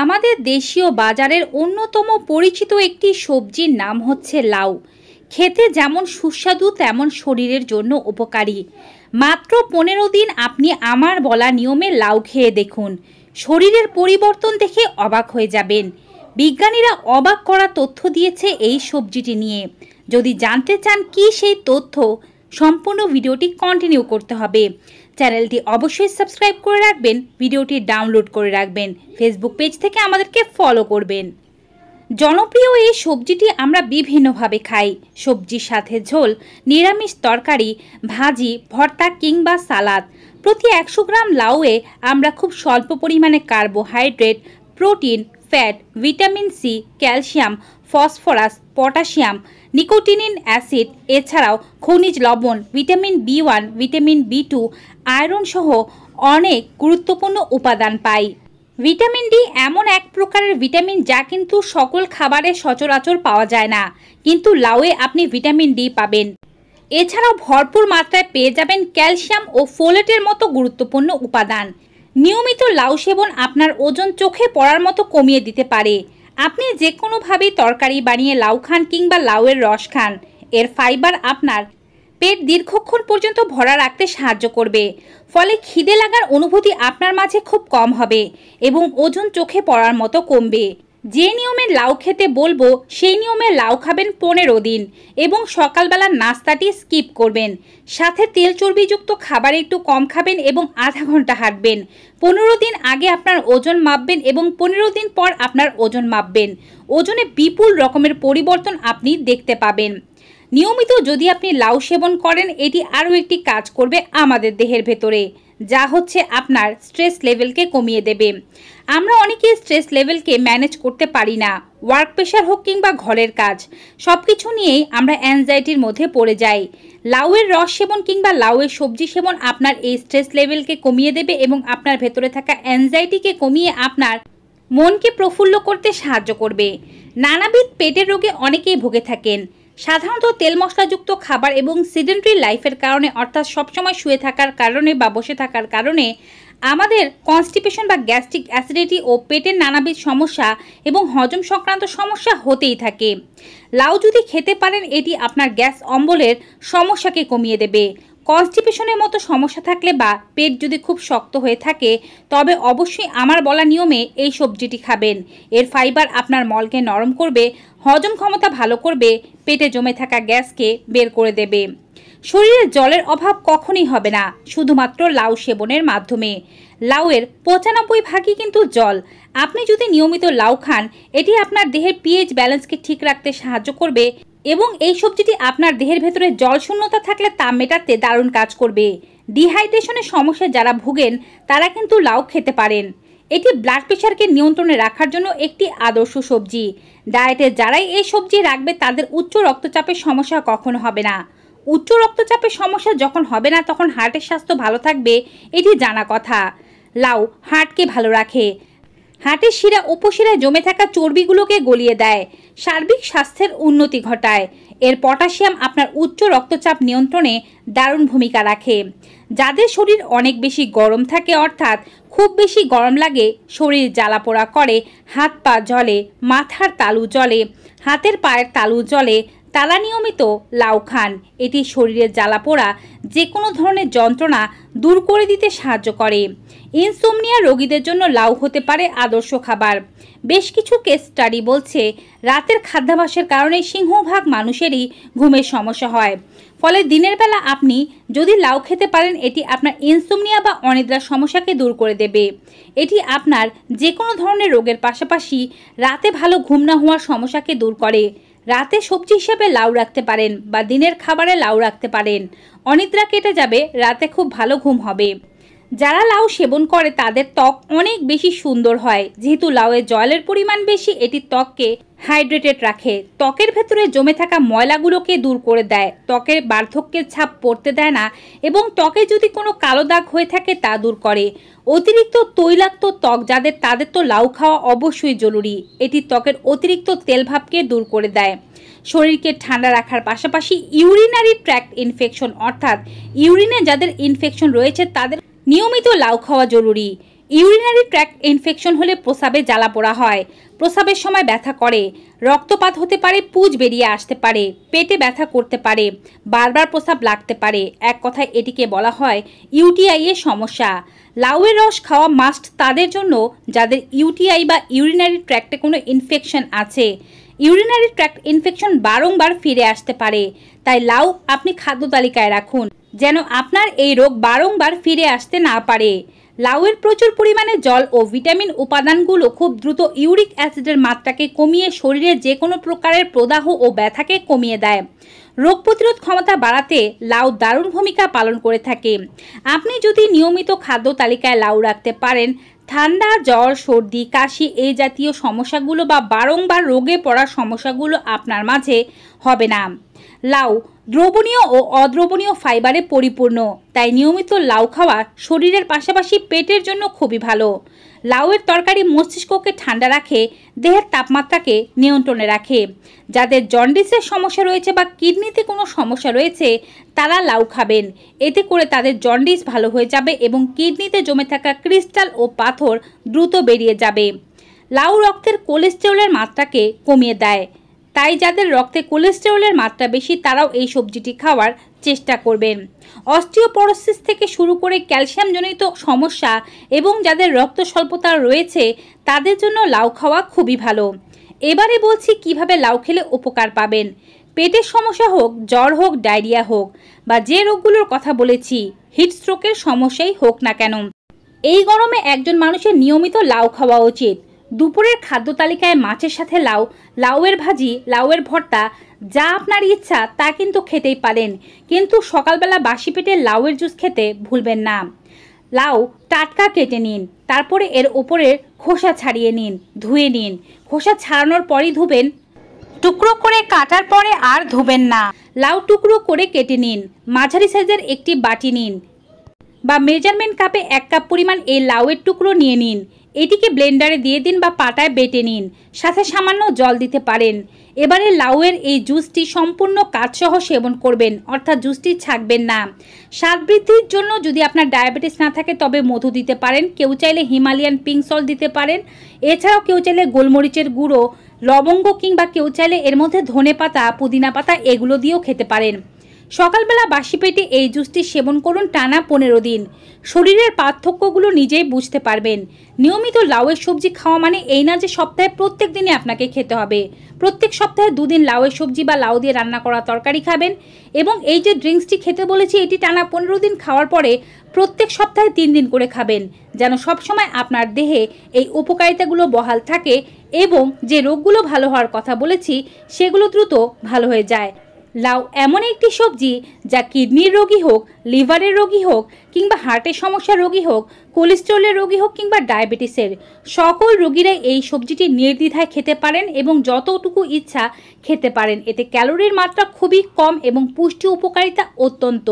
আমাদের দেশীয় বাজারের অন্যতম পরিচিত একটি সবজির নাম হচ্ছে লাউ। খেতে যেমন সুস্বাদু তেমন শরীরের জন্য উপকারী। মাত্র 15 দিন আপনি আমার বলা নিয়মে লাউ খেয়ে দেখুন, শরীরের পরিবর্তন দেখে অবাক হয়ে যাবেন। বিজ্ঞানীরা অবাক করা তথ্য দিয়েছে এই সবজিটি নিয়ে। যদি জানতে চান কি সেই তথ্য, সম্পূর্ণ ভিডিওটি কন্টিনিউ করতে হবে। চ্যানেলটি অবশ্যই সাবস্ক্রাইব করে রাখবেন, ভিডিওটি ডাউনলোড করে রাখবেন, ফেসবুক পেজ থেকে আমাদেরকে ফলো করবেন। জনপ্রিয় এই সবজিটি আমরা বিভিন্নভাবে খাই। সবজির সাথে ঝোল, নিরামিষ তরকারি, ভাজি, ভর্তা কিংবা সালাদ। প্রতি 100 গ্রাম লাউয়ে আমরা খুব স্বল্প পরিমাণে carbohydrate, protein, fat, vitamin C, calcium, phosphorus, potassium, nicotinic acid, এছাড়াও খনিজ লবণ, vitamin B1, vitamin B2, iron সহ অনেক গুরুত্বপূর্ণ উপাদান পাই। ভিটামিন ডি এমন এক প্রকারের ভিটামিন যা কিন্তু সকল খাবারে সচরাচর পাওয়া যায় না, কিন্তু লাউয়ে আপনি ভিটামিন ডি পাবেন। এছাড়াও ভরপুর মাত্রায় পেয়ে যাবেন ক্যালসিয়াম ও ফোলেটের মতো গুরুত্বপূর্ণ উপাদান। নিয়মিত লাউ সেবন আপনার ওজন চোখে পড়ার মতো কমিয়ে দিতে পারে। আপনি যে কোনোভাবে তরকারি বানিয়ে লাউ খান কিংবা লাউয়ের রস খান, এর ফাইবার আপনার পেট দীর্ঘক্ষণ পর্যন্ত ভরা রাখতে সাহায্য করবে, ফলে খিদে লাগার অনুভূতি আপনার মাঝে খুব কম হবে এবং ওজন চোখে পড়ার মতো কমবে। যে নিয়মে লাউ খেতে বলবো সেই নিয়মে লাউ খাবেন 15 দিন এবং সকালবেলার নাস্তাটি স্কিপ করবেন। সাথে তেল চর্বিযুক্ত খাবার একটু কম খাবেন এবং আধা ঘন্টা হাঁটবেন। 15 দিন আগে আপনার ওজন মাপবেন এবং 15 দিন পর আপনার ওজন মাপবেন। ওজনে বিপুল রকমের পরিবর্তন আপনি দেখতে পাবেন। নিয়মিত যদি আপনি লাউ সেবন করেন, এটি আরও একটি কাজ করবে আমাদের দেহের ভেতরে, যা হচ্ছে আপনার স্ট্রেস লেভেলকে কমিয়ে দেবে। আমরা অনেকে স্ট্রেস লেভেলকে ম্যানেজ করতে পারি না। ওয়ার্ক প্রেশার হোক কিংবা ঘরের কাজ, সব কিছু নিয়েই আমরা অ্যাংজাইটির মধ্যে পড়ে যাই। লাউয়ের রস সেবন কিংবা লাউয়ের সবজি সেবন আপনার এই স্ট্রেস লেভেলকে কমিয়ে দেবে এবং আপনার ভেতরে থাকা অ্যাংজাইটিকে কমিয়ে আপনার মনকে প্রফুল্ল করতে সাহায্য করবে। নানাবিধ পেটের রোগে অনেকেই ভুগে থাকেন। সাধারণত তেল মশলাযুক্ত খাবার এবং সিডেন্টারি লাইফের কারণে, অর্থাৎ সবসময় শুয়ে থাকার কারণে বা বসে থাকার কারণে আমাদের কনস্টিপেশন বা গ্যাস্ট্রিক অ্যাসিডিটি ও পেটের নানাবিধ সমস্যা এবং হজম সংক্রান্ত সমস্যা হতেই থাকে। লাউ যদি খেতে পারেন, এটি আপনার গ্যাস অম্বলের সমস্যাকে কমিয়ে দেবে। কনস্টিপেশনের মতো সমস্যা থাকলে বা পেট যদি খুব শক্ত হয়ে থাকে, তবে অবশ্যই আমার বলা নিয়মে এই সবজিটি খাবেন। এর ফাইবার আপনার মলকে নরম করবে, হজম ক্ষমতা ভালো করবে, পেটে জমে থাকা গ্যাসকে বের করে দেবে। শরীরে জলের অভাব কখনোই হবে না, শুধুমাত্র লাউ সেবনের মাধ্যমে। লাউয়ের 95% কিন্তু জল। আপনি যদি নিয়মিত লাউ খান, এটি আপনার দেহের pH ব্যালেন্সকে ঠিক রাখতে সাহায্য করবে এবং এই সবজিটি আপনার দেহের ভেতরে জল শূন্যতা থাকলে তা মেটাতে দারুণ কাজ করবে। ডিহাইড্রেশনের সমস্যা যারা ভুগেন তারা কিন্তু লাউ খেতে পারেন। এটি ব্লাড প্রেশারকে নিয়ন্ত্রণে রাখার জন্য একটি আদর্শ সবজি। ডায়েটে যারাই এই সবজি রাখবে তাদের উচ্চ রক্তচাপের সমস্যা কখনো হবে না। উচ্চ রক্তচাপের সমস্যা যখন হবে না, তখন হার্টের স্বাস্থ্য ভালো থাকবে, এটি জানা কথা। লাউ হার্টকে ভালো রাখে, হার্টের শিরা উপশিরায় জমে থাকা চর্বিগুলোকে গলিয়ে দেয়, সার্বিক স্বাস্থ্যের উন্নতি ঘটায়। এর পটাশিয়াম আপনার উচ্চ রক্তচাপ নিয়ন্ত্রণে দারুণ ভূমিকা রাখে। যাদের শরীর অনেক বেশি গরম থাকে, অর্থাৎ খুব বেশি গরম লাগে, শরীর জ্বালাপোড়া করে, হাত পা জ্বলে, মাথার তালু জ্বলে, হাতের পায়ের তালু জ্বলে, তারা নিয়মিত লাউ খান। এটি শরীরের জ্বালাপোড়া, যে কোনো ধরনের যন্ত্রণা দূর করে দিতে সাহায্য করে। ইনসোমনিয়া রোগীদের জন্য লাউ হতে পারে আদর্শ খাবার। বেশ কিছু কেস স্টাডি বলছে রাতের খাদ্যাভ্যাসের কারণে সিংহভাগ মানুষেরই ঘুমের সমস্যা হয়। ফলে দিনের বেলা আপনি যদি লাউ খেতে পারেন, এটি আপনার ইনসোমনিয়া বা অনিদ্রার সমস্যাকে দূর করে দেবে। এটি আপনার যে কোনো ধরনের রোগের পাশাপাশি রাতে ভালো ঘুম না হওয়ার সমস্যাকে দূর করে। রাতে সবজি হিসেবে লাউ রাখতে পারেন বা দিনের খাবারে লাউ রাখতে পারেন। অনিদ্রা কেটে যাবে, রাতে খুব ভালো ঘুম হবে। যারা লাউ সেবন করে তাদের ত্বক অনেক বেশি সুন্দর হয়। যেহেতু লাউয়ে জলের পরিমাণ বেশি, এটি ত্বককে হাইড্রেটেড রাখে, ত্বকের ভেতরে জমে থাকা ময়লাগুলোকে দূর করে দেয়, ত্বকের বার্ধক্যের ছাপ পড়তে দেয় না এবং ত্বকে যদি কোনো কালো দাগ হয়ে থাকে তা দূর করে। অতিরিক্ত তৈলাক্ত ত্বক যাদের, তাদের তো লাউ খাওয়া অবশ্যই জরুরি। এটি ত্বকের অতিরিক্ত তেলভাবকে দূর করে দেয়। শরীরকে ঠান্ডা রাখার পাশাপাশি ইউরিনারি ট্র্যাক্ট ইনফেকশন, অর্থাৎ ইউরিনে যাদের ইনফেকশন রয়েছে, তাদের নিয়মিত লাউ খাওয়া জরুরি। ইউরিনারি ট্র্যাক্ট ইনফেকশন হলে প্রস্রাবে জ্বালা পোড়া হয়, প্রস্রাবের সময় ব্যথা করে, রক্তপাত হতে পারে, পুজ বেরিয়ে আসতে পারে, পেটে ব্যথা করতে পারে, বারবার প্রস্রাব লাগতে পারে। এক কথায় এটিকে বলা হয় ইউটিআই এর সমস্যা। লাউয়ের রস খাওয়া মাস্ট তাদের জন্য যাদের ইউটিআই বা ইউরিনারি ট্র্যাক্টে কোনো ইনফেকশন আছে। ইউরিনারি ট্র্যাক্ট ইনফেকশন বারংবার ফিরে আসতে পারে, তাই লাউ আপনি খাদ্য তালিকায় রাখুন যেন আপনার এই রোগ বারংবার ফিরে আসতে না পারে। লাউয়ের প্রচুর পরিমাণে জল ও ভিটামিন উপাদানগুলো খুব দ্রুত ইউরিক অ্যাসিডের মাত্রাকে কমিয়ে শরীরে যে কোনো প্রকারের প্রদাহ ও ব্যথাকে কমিয়ে দেয়। রোগ প্রতিরোধ ক্ষমতা বাড়াতে লাউ দারুণ ভূমিকা পালন করে থাকে। আপনি যদি নিয়মিত খাদ্য তালিকায় লাউ রাখতে পারেন, ঠান্ডা, জ্বর, সর্দি, কাশি এই জাতীয় সমস্যাগুলো বা বারংবার রোগে পড়ার সমস্যাগুলো আপনার মাঝে হবে না। লাউ দ্রবণীয় ও অদ্রবণীয় ফাইবারে পরিপূর্ণ, তাই নিয়মিত লাউ খাওয়া শরীরের পাশাপাশি পেটের জন্য খুবই ভালো। লাউয়ের তরকারি মস্তিষ্ককে ঠান্ডা রাখে, দেহের তাপমাত্রাকে নিয়ন্ত্রণে রাখে। যাদের জন্ডিসের সমস্যা রয়েছে বা কিডনিতে কোনো সমস্যা রয়েছে তারা লাউ খাবেন, এতে করে তাদের জন্ডিস ভালো হয়ে যাবে এবং কিডনিতে জমে থাকা ক্রিস্টাল ও পাথর দ্রুত বেরিয়ে যাবে। লাউ রক্তের কোলেস্টেরলের মাত্রাকে কমিয়ে দেয়, তাই যাদের রক্তে কোলেস্টেরলের মাত্রা বেশি তারাও এই সবজিটি খাওয়ার চেষ্টা করবেন। অস্টিওপরোসিস থেকে শুরু করে ক্যালসিয়ামজনিত সমস্যা এবং যাদের রক্ত স্বল্পতা রয়েছে তাদের জন্য লাউ খাওয়া খুবই ভালো। এবারে বলছি কিভাবে লাউ খেলে উপকার পাবেন। পেটের সমস্যা হোক, জ্বর হোক, ডায়রিয়া হোক বা যে রোগগুলোর কথা বলেছি, হিটস্ট্রোকের সমস্যাই হোক না কেন, এই গরমে একজন মানুষের নিয়মিত লাউ খাওয়া উচিত। দুপুরের খাদ্য তালিকায় মাছের সাথে লাউ, লাউয়ের ভাজি, লাউয়ের ভর্তা, যা আপনার ইচ্ছা তা কিন্তু খেতেই পারেন, কিন্তু সকালবেলা বাসি পেটে লাউয়ের জুস খেতে ভুলবেন না। লাউ টাটকা কেটে নিন, তারপরে এর ওপরের খোসা ছাড়িয়ে নিন, ধুয়ে নিন। খোসা ছাড়ানোর পরই ধুবেন, টুকরো করে কাটার পরে আর ধুবেন না। লাউ টুকরো করে কেটে নিন, মাঝারি সাইজের একটি বাটি নিন বা মেজারমেন্ট কাপে 1 কাপ পরিমাণ এই লাউয়ের টুকরো নিয়ে নিন। এটিকে ব্লেন্ডারে দিয়ে দিন বা পাটায় বেটে নিন, সাথে সামান্য জল দিতে পারেন। এবারে লাউয়ের এই জুসটি সম্পূর্ণ কাঁচসহ সেবন করবেন, অর্থাৎ জুসটি ছাকবেন না। স্বাদ বৃদ্ধির জন্য যদি আপনার ডায়াবেটিস না থাকে তবে মধু দিতে পারেন, কেউ চাইলে হিমালয়ান পিঙ্ক সল্ট দিতে পারেন, এছাড়াও কেউ চাইলে গোলমরিচের গুঁড়ো, লবঙ্গ কিংবা কেউ চাইলে এর মধ্যে ধনে পাতা, পুদিনা পাতা এগুলো দিয়েও খেতে পারেন। সকালবেলা বাসি পেটে এই জুসটি সেবন করুন টানা 15 দিন। শরীরের পার্থক্যগুলো নিজেই বুঝতে পারবেন। নিয়মিত লাউয়ের সবজি খাওয়া মানে এই না যে সপ্তাহে প্রত্যেক দিনই আপনাকে খেতে হবে। প্রত্যেক সপ্তাহে 2 দিন লাউয়ের সবজি বা লাউ দিয়ে রান্না করা তরকারি খাবেন এবং এই যে ড্রিঙ্কসটি খেতে বলেছি এটি টানা 15 দিন খাওয়ার পরে প্রত্যেক সপ্তাহে 3 দিন করে খাবেন, যেন সবসময় আপনার দেহে এই উপকারিতাগুলো বহাল থাকে এবং যে রোগগুলো ভালো হওয়ার কথা বলেছি সেগুলো দ্রুত ভালো হয়ে যায়। লাউ এমন একটি সবজি যা কিডনির রোগী হোক, লিভারের রোগী হোক কিংবা হার্টের সমস্যার রোগী হোক, কোলেস্টেরলের রোগী হোক কিংবা ডায়াবেটিসের, সকল রোগীরাই এই সবজিটি নির্দ্বিধায় খেতে পারেন এবং যতটুকু ইচ্ছা খেতে পারেন। এতে ক্যালোরির মাত্রা খুবই কম এবং পুষ্টি উপকারিতা অত্যন্ত।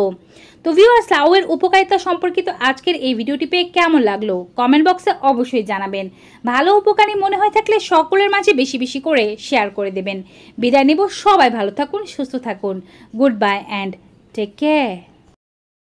তো ভিউয়ার্স, লাউয়ের উপকারিতা সম্পর্কিত আজকের এই ভিডিওটি পেয়ে কেমন লাগলো কমেন্ট বক্সে অবশ্যই জানাবেন। ভালো উপকারী মনে হয় থাকলে সকলের মাঝে বেশি বেশি করে শেয়ার করে দেবেন। বিদায় নেব, সবাই ভালো থাকুন, সুস্থ থাকুন। Good bye and take care.